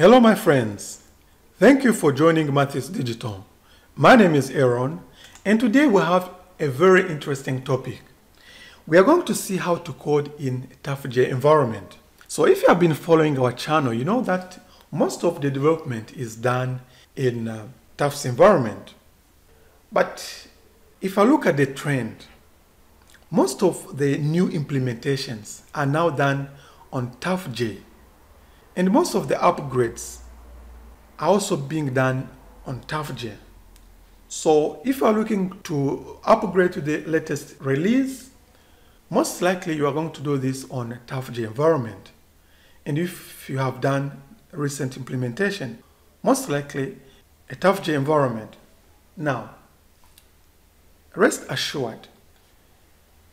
Hello my friends, thank you for joining Mathis Digital. My name is Aaron and today we have a very interesting topic. We are going to see how to code in a TAFJ environment. So if you have been following our channel, you know that most of the development is done in TAFC environment. But if I look at the trend, most of the new implementations are now done on TAFJ. And most of the upgrades are also being done on TAFJ. So if you are looking to upgrade to the latest release, most likely you are going to do this on TAFJ environment. And if you have done recent implementation, most likely a TAFJ environment. Now, rest assured,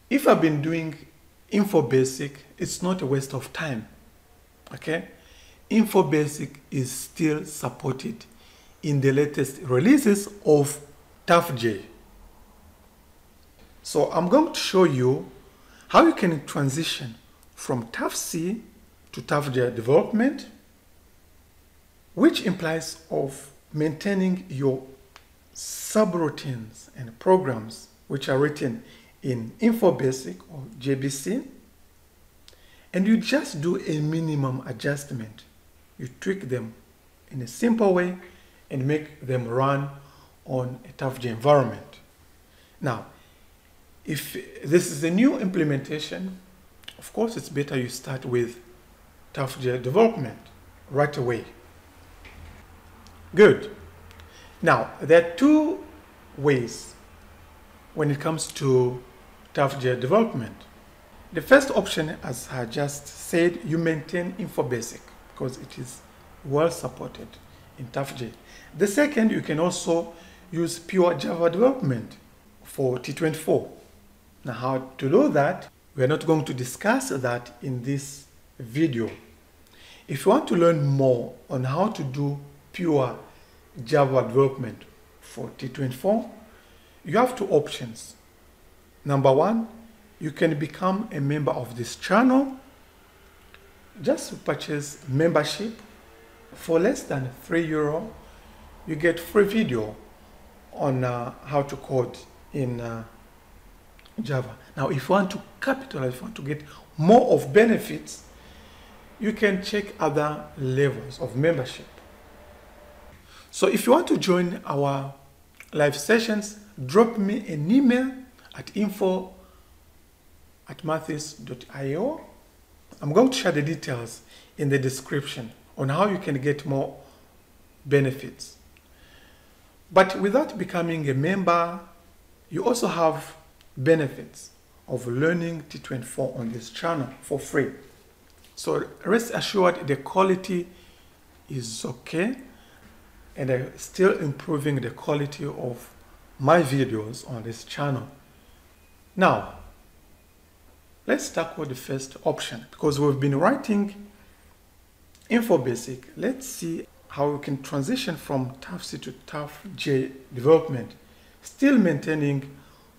if I've been doing InfoBasic, it's not a waste of time, okay? InfoBasic is still supported in the latest releases of TAFJ. So I'm going to show you how you can transition from TAFC to TAFJ development, which implies of maintaining your subroutines and programs which are written in InfoBasic or JBC, and you just do a minimum adjustment. You tweak them in a simple way and make them run on a TAFJ environment. Now, if this is a new implementation, of course it's better you start with TAFJ development right away. Good. Now, there are two ways when it comes to TAFJ development. The first option, as I just said, you maintain InfoBasic because it is well supported in TAFJ. The second, you can also use pure Java development for T24. Now, how to do that? We are not going to discuss that in this video. If you want to learn more on how to do pure Java development for T24, you have two options. Number one, you can become a member of this channel. Just purchase membership. For less than €3, you get free video on how to code in Java. Now, if you want to capitalize, if you want to get more of benefits, you can check other levels of membership. So if you want to join our live sessions, drop me an email at info@mathis.io. I'm going to share the details in the description on how you can get more benefits. But without becoming a member, you also have benefits of learning T24 on this channel for free. So rest assured, the quality is okay, and I'm still improving the quality of my videos on this channel. Now, let's tackle the first option because we've been writing InfoBasic. Let's see how we can transition from TAFC to TAFJ development, still maintaining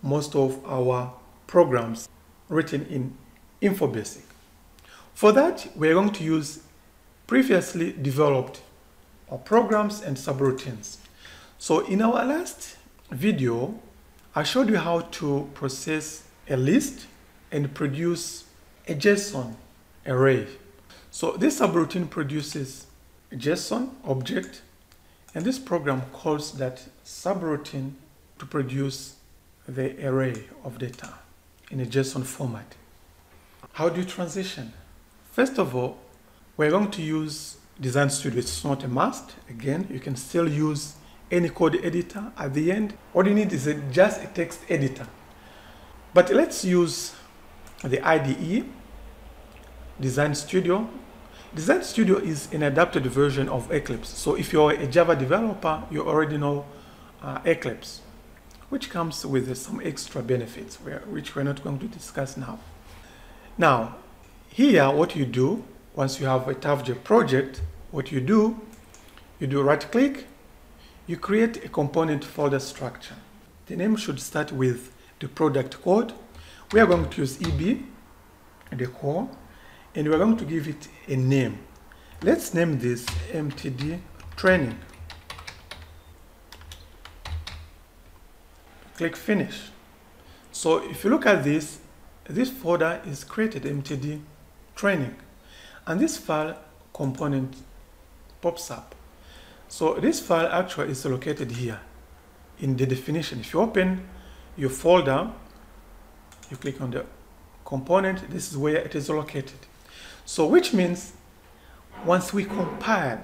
most of our programs written in InfoBasic. For that, we're going to use previously developed programs and subroutines. So in our last video, I showed you how to process a list and produce a JSON array. So this subroutine produces a JSON object, and this program calls that subroutine to produce the array of data in a JSON format. How do you transition? First of all, we're going to use Design Studio. It's not a must. Again, you can still use any code editor at the end. All you need is just a text editor. But let's use the IDE, Design Studio. Design Studio is an adapted version of Eclipse. So if you're a Java developer, you already know Eclipse, which comes with some extra benefits, which we're not going to discuss now. Now, here what you do, once you have a TAFJ project, what you do right-click, you create a component folder structure. The name should start with the product code. We are going to use EB, the core, and we are going to give it a name. Let's name this MTD training. Click finish. So if you look at this, this folder is created MTD training, and this file component pops up. So this file actually is located here in the definition. If you open your folder, you click on the component, this is where it is located. So which means once we compile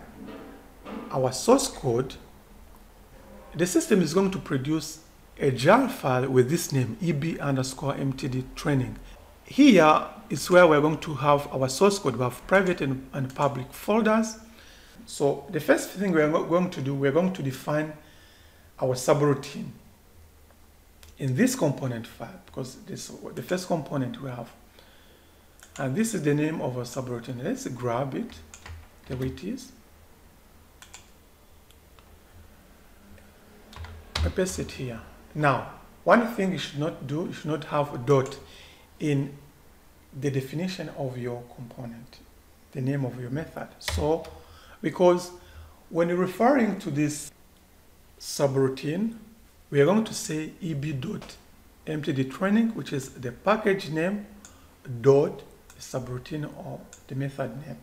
our source code, the system is going to produce a JAR file with this name, EB_MTD training. Here is where we're going to have our source code. We have private and public folders. So the first thing we're going to do, we're going to define our subroutine in this component file, because this is the first component we have. And this is the name of our subroutine. Let's grab it the way it is. I paste it here. Now, one thing you should not do, you should not have a dot in the definition of your component, the name of your method. So, because when you're referring to this subroutine, we are going to say EB.mtdtraining, which is the package name dot subroutine or the method name.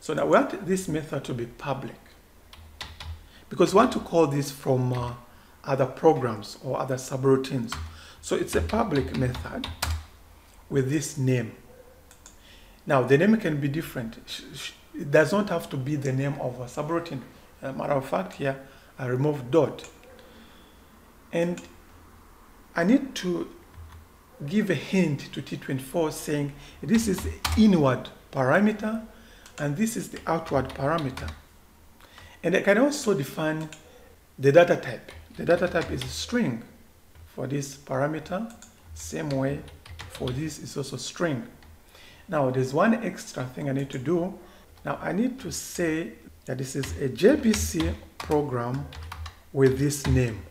So now we want this method to be public, because we want to call this from other programs or other subroutines. So it's a public method with this name. Now the name can be different. It does not have to be the name of a subroutine. As a matter of fact, here I remove dot, and I need to give a hint to T24 saying this is the inward parameter and this is the outward parameter. And I can also define the data type. The data type is a string for this parameter, same way for this is also string. Now there's one extra thing I need to do. Now I need to say that this is a JBC program with this name.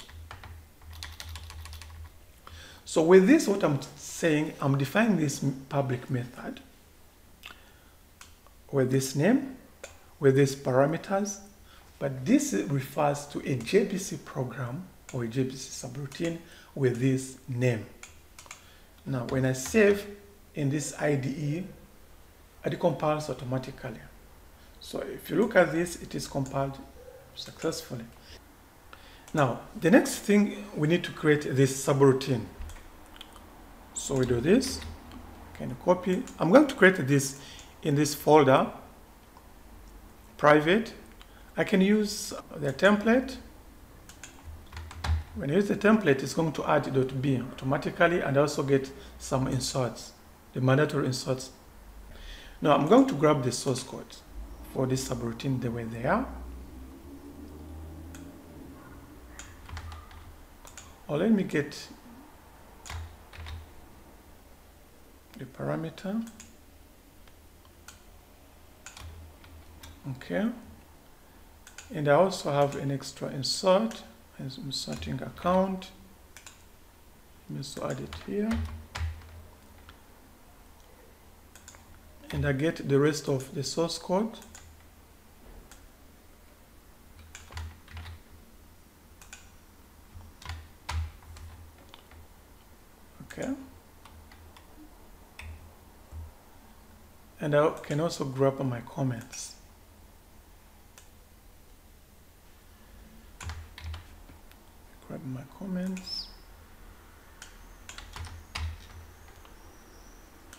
So with this, what I'm saying, I'm defining this public method with this name, with these parameters, but this refers to a JBC program or a JBC subroutine with this name. Now, when I save in this IDE, it compiles automatically. So if you look at this, it is compiled successfully. Now, the next thing, we need to create this subroutine. So we do this, can you copy? I'm going to create this in this folder, private. I can use the template. When I use the template, it's going to add .b automatically, and also get some inserts, the mandatory inserts. Now I'm going to grab the source code for this subroutine the way they are. Or let me get the parameter. Okay, and I also have an extra insert, inserting account. Let me also add it here, and I get the rest of the source code. Okay. And I can also grab my comments. Grab my comments.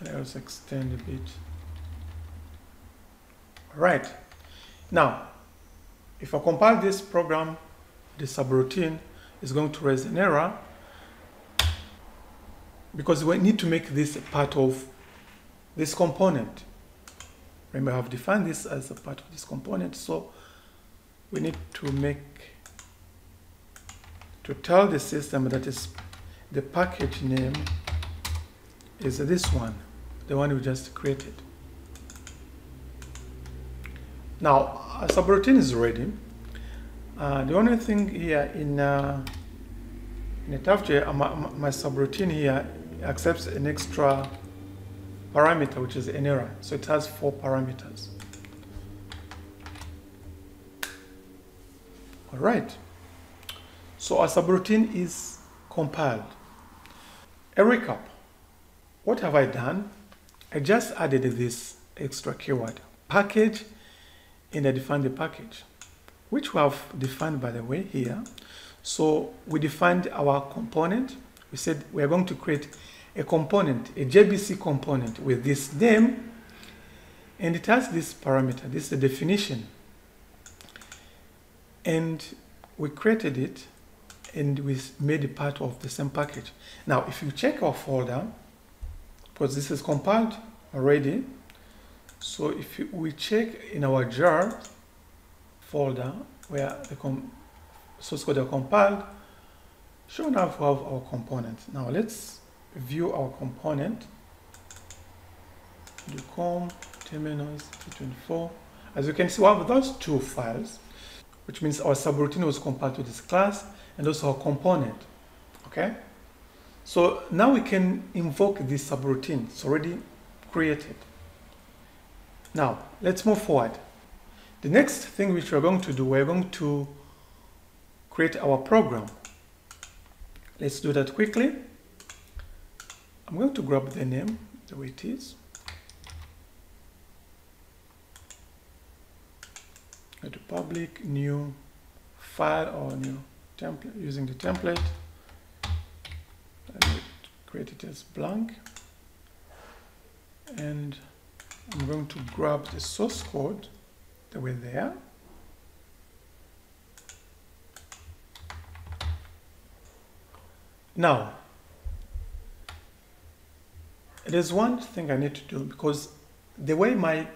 And I also extend a bit. All right. Now, if I compile this program, the subroutine is going to raise an error, because we need to make this a part of this component. Remember, I have defined this as a part of this component, so we need to tell the system that is the package name is this one, the one we just created. Now, our subroutine is ready. The only thing here in the TAFJ, my subroutine here accepts an extra parameter, which is an error. So it has 4 parameters. All right. So our subroutine is compiled. A recap. What have I done? I just added this extra keyword, package, and I defined the package, which we have defined, by the way, here. So we defined our component. We said we are going to create a component, a JBC component with this name, and it has this parameter. This is the definition. And we created it, and we made it part of the same package. Now, if you check our folder, because this is compiled already, so if we check in our jar folder where the source code are compiled, sure enough we have our component. Now let's view our component. Ducom terminals T24. As you can see, we have those two files, which means our subroutine was compiled to this class and also our component. Okay. So now we can invoke this subroutine. It's already created. Now let's move forward. The next thing which we're going to do, we're going to create our program. Let's do that quickly. I'm going to grab the name the way it is. Go to public, new file or new template, using the template. Create it as blank, and I'm going to grab the source code that were there. Now, there's one thing I need to do, because the way my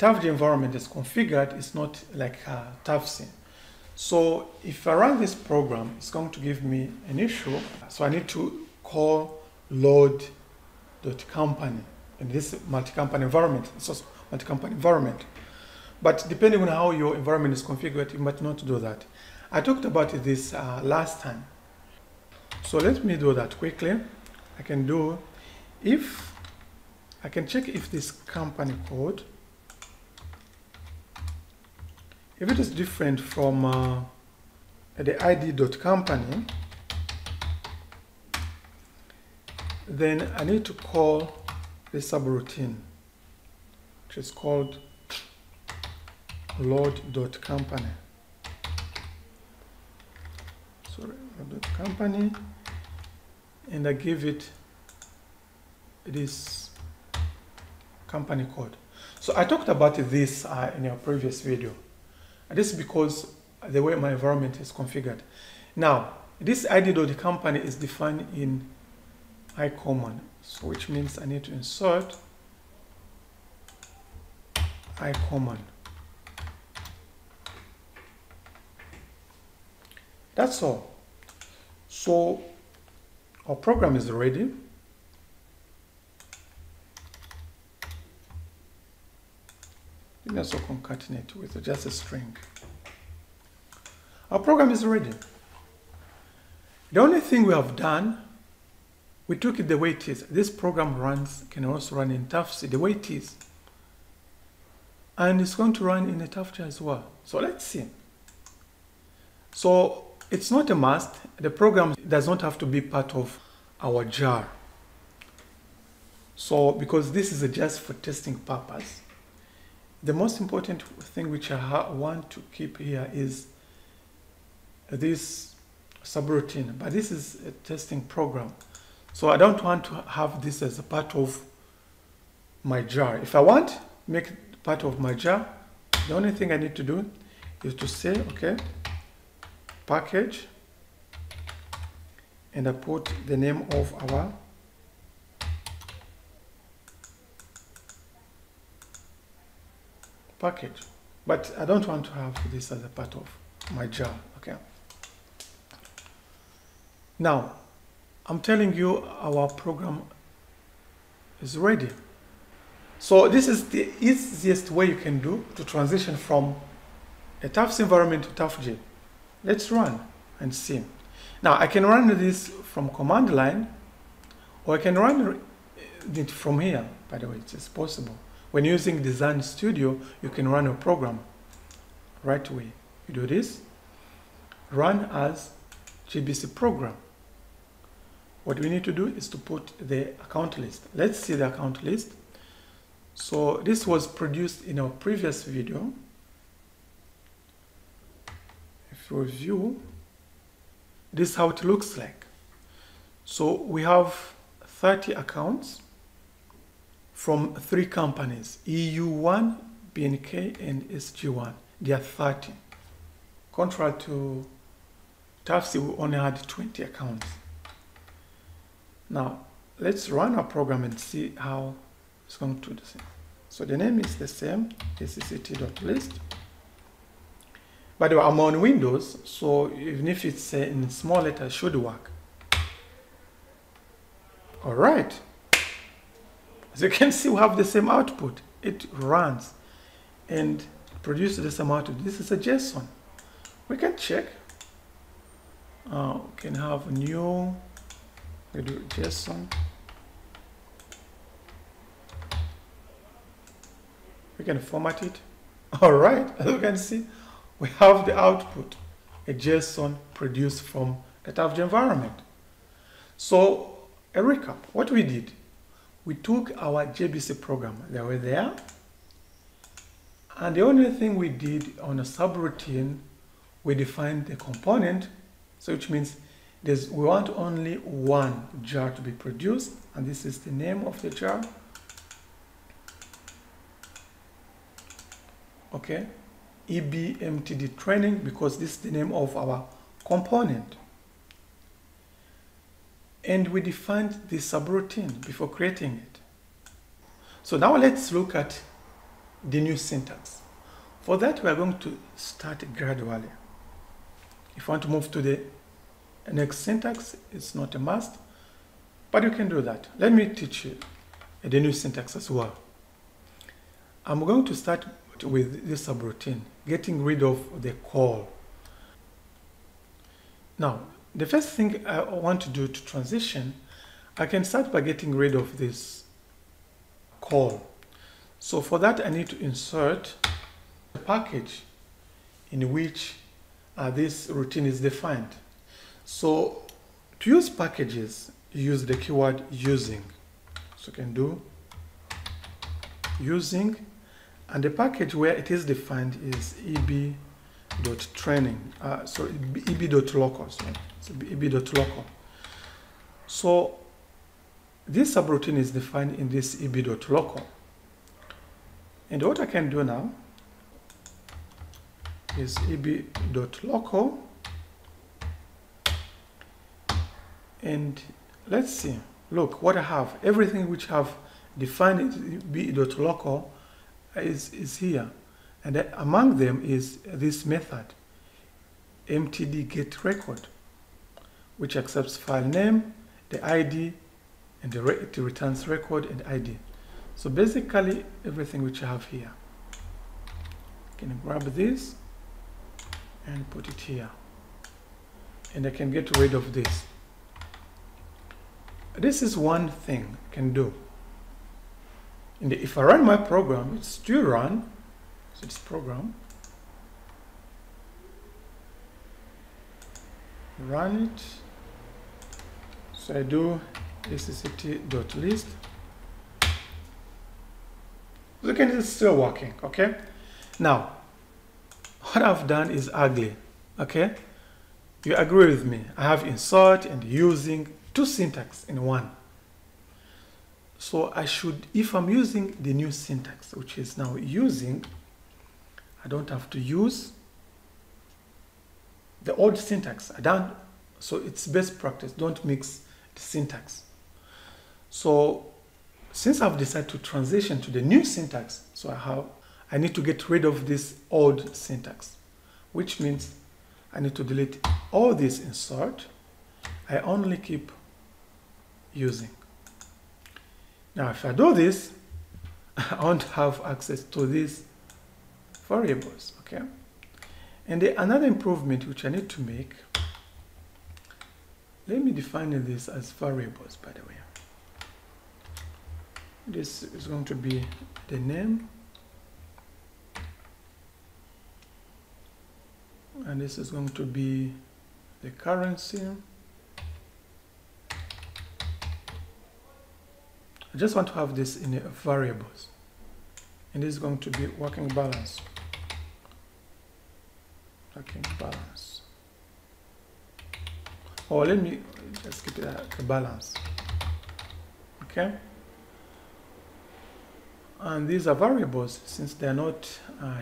TAFJ environment is configured is not like TAFC. So if I run this program, it's going to give me an issue. So I need to call load.company in this multi-company environment. It's also multi-company environment. But depending on how your environment is configured, you might not do that. I talked about this last time. So let me do that quickly. I can do, if I can check if this company code, if it is different from the id.company, then I need to call the subroutine, which is called load.company. Sorry, load.company, and I give it this company code. So I talked about this in our previous video. This is because the way my environment is configured. Now, this id.company is defined in iCommon, so which means I need to insert iCommon. That's all. So our program is ready. Let me also concatenate with just a string. Our program is ready. The only thing we have done, we took it the way it is. This program runs, can also run in TAFC the way it is. And it's going to run in a TAFJ as well. So let's see. So it's not a must. The program does not have to be part of our jar. So because this is just for testing purpose. The most important thing which I want to keep here is this subroutine. But this is a testing program. So I don't want to have this as a part of my jar. If I want to make it part of my jar, the only thing I need to do is to say, okay, package, and I put the name of our package. But I don't want to have this as a part of my jar, okay? Now, I'm telling you, our program is ready. So this is the easiest way you can do to transition from a TAFC environment to TAFJ. Let's run and see. Now I can run this from command line, or I can run it from here. By the way, it's possible. When using Design Studio, you can run your program right away. you do this, run as GBC program. What we need to do is to put the account list. Let's see the account list. So this was produced in our previous video. If you view, this is how it looks like. So we have 30 accounts from 3 companies, EU1, BNK, and SG1. They are 30. Contrary to TAFC, we only had 20 accounts. Now, let's run our program and see how it's going to do the same. So the name is the same, acct.list. By the way, I'm on Windows, so even if it's in small letters, it should work. All right. As you can see, we have the same output. It runs and produces the same output. This is a JSON. We can check. We can have new. We do JSON. We can format it. All right. As you can see, we have the output, a JSON produced from a TAFJ environment. So a recap, what we did, we took our JBC program, they were there, and the only thing we did on a subroutine, we defined the component, so which means we want only one jar to be produced, and this is the name of the jar. Okay, EB MTD training, because this is the name of our component. And we defined the subroutine before creating it. So now let's look at the new syntax. For that, we are going to start gradually. If you want to move to the next syntax, it's not a must, but you can do that. Let me teach you the new syntax as well. I'm going to start with this subroutine, getting rid of the call. Now, the first thing I want to do to transition, I can start by getting rid of this call. So for that, I need to insert a package in which this routine is defined. So to use packages, use the keyword using. So you can do using, and the package where it is defined is eb.training, sorry, eb.local. So eb.local. So this subroutine is defined in this eb.local. And what I can do now is eb.local, and let's see, look what I have. Everything which I have defined in eb.local is here, and among them is this method mtd get record, which accepts file name, the ID, and it returns record and ID. So basically everything which I have here, I can grab this and put it here, and I can get rid of this. This is one thing I can do. And if I run my program, it's still run. So it's program. Run it. So I do acct.list. Look at it, it's still working. Okay. Now, what I've done is ugly. Okay. You agree with me? I have insert and using, 2 syntax in one. So I should, if I'm using the new syntax, which is now using, I don't have to use the old syntax. I don't. So it's best practice. Don't mix the syntax. So since I've decided to transition to the new syntax, so I need to get rid of this old syntax, which means I need to delete all this insert. I only keep using. Now, if I do this, I won't have access to these variables, okay? And another improvement which I need to make, let me define this as variables, by the way. This is going to be the name, and this is going to be the currency. I just want to have this in variables, and this is going to be working balance. Working balance. Or let me just keep it a balance. Okay. And these are variables. Since they are not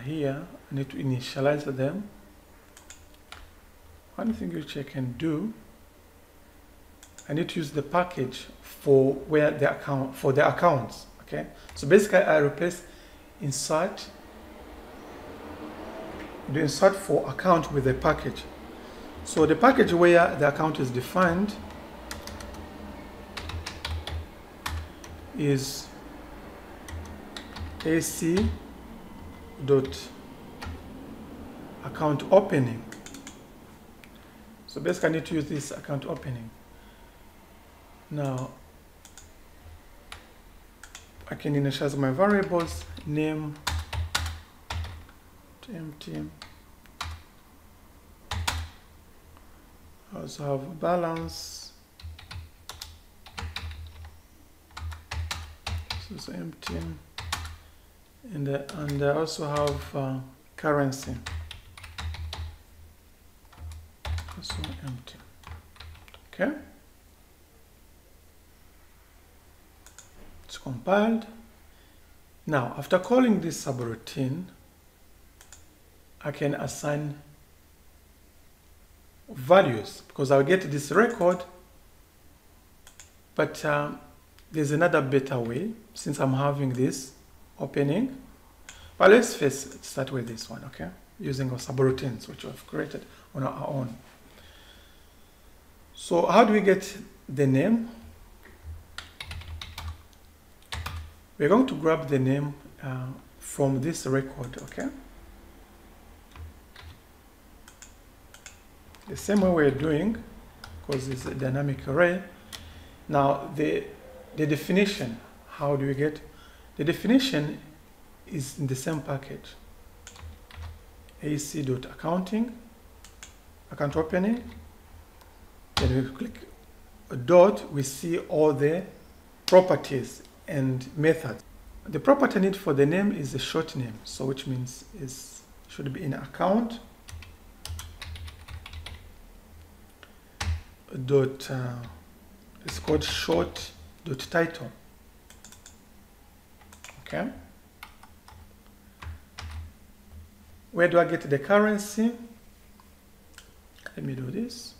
here, I need to initialize them. One thing which I can do, I need to use the package for where the account for the accounts. Okay, so basically I replace insert, the insert for account with the package. So the package where the account is defined is ac.accountOpening. So basically I need to use this account opening. Now I can initialize my variables, name empty. I also have balance, this is empty, and I also have currency, also empty. Okay, it's compiled. Now after calling this subroutine, I can assign values, because I'll get this record, but there's another better way, since I'm having this opening. But let's first start with this one, okay? Using our subroutines, which we've created on our own. So how do we get the name? We're going to grab the name from this record, okay? The same way we're doing, because it's a dynamic array. Now the definition, how do we get? The definition is in the same package, ac.accounting, account opening. Then we click a dot, we see all the properties and methods. The property I need for the name is a short name, so which means it should be in account dot it's called short dot title. Okay, where do I get the currency? Let me do this.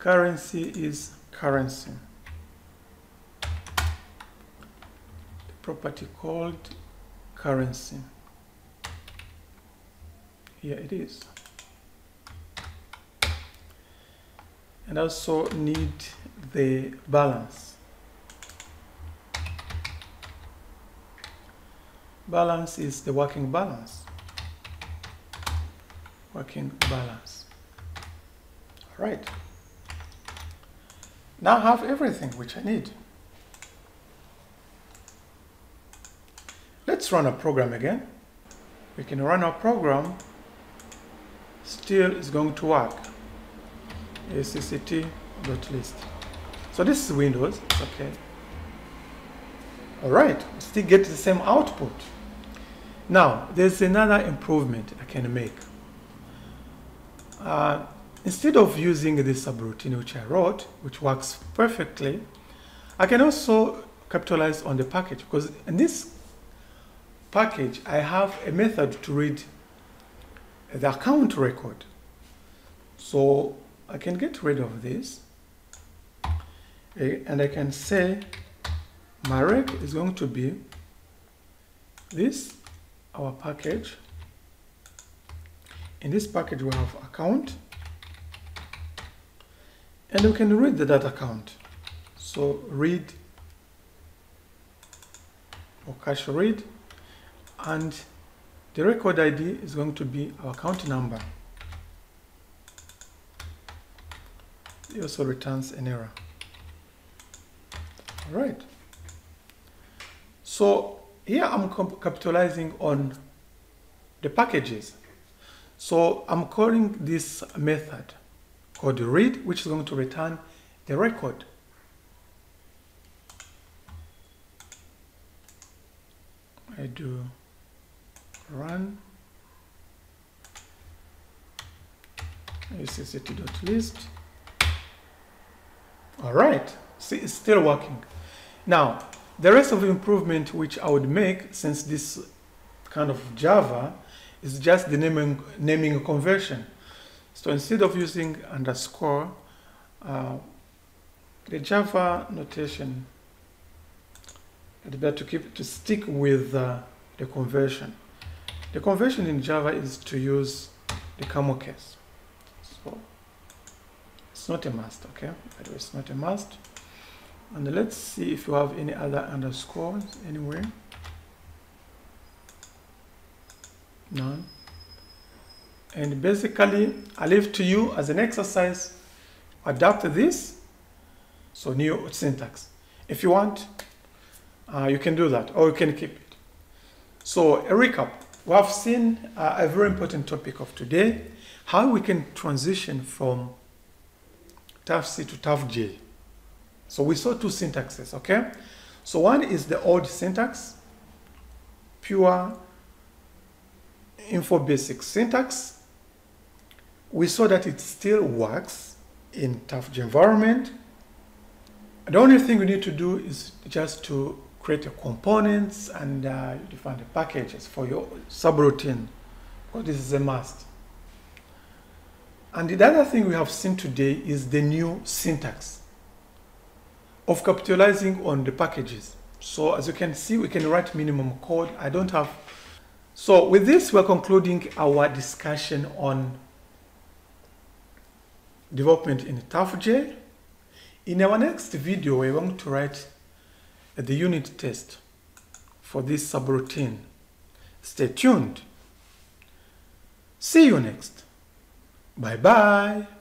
Currency is currency, the property called currency. Here it is. And also need the balance. Balance is the working balance. Working balance. All right. Now I have everything which I need. Let's run a program again. We can run our program. Still is going to work. acct.list. So this is Windows. Okay. All right. We still get the same output. Now there's another improvement I can make. Instead of using this subroutine which I wrote, which works perfectly, I can also capitalize on the package, because in this package I have a method to read the account record. So I can get rid of this, and I can say my rec is going to be this, our package. In this package we have account, and we can read the data account. So read or cache read, and the record ID is going to be our account number. It also returns an error. All right. So here I'm capitalizing on the packages. So I'm calling this method called read, which is going to return the record. I do run accct.list. All right, see, it's still working. Now, the rest of the improvement which I would make, since this kind of Java is just the naming conversion. So instead of using underscore, the Java notation, it's better to stick with the conversion. The conversion in Java is to use the camel case. So it's not a must, okay? By the way, it's not a must. And let's see if you have any other underscores anywhere. None. And basically, I leave to you as an exercise, adapt this. So new syntax. If you want, you can do that, or you can keep it. So a recap, we have seen a very important topic of today, how we can transition from TAFC to TAFJ. So we saw two syntaxes, okay? So one is the old syntax, pure InfoBasic syntax. We saw that it still works in TAFJ environment. The only thing we need to do is just to create a components and define the packages for your subroutine, because this is a must. And the other thing we have seen today is the new syntax of capitalizing on the packages. So as you can see, we can write minimum code. I don't have. So with this, we're concluding our discussion on development in TAFJ. In our next video, we're going to write the unit test for this subroutine. Stay tuned. See you next. Bye-bye.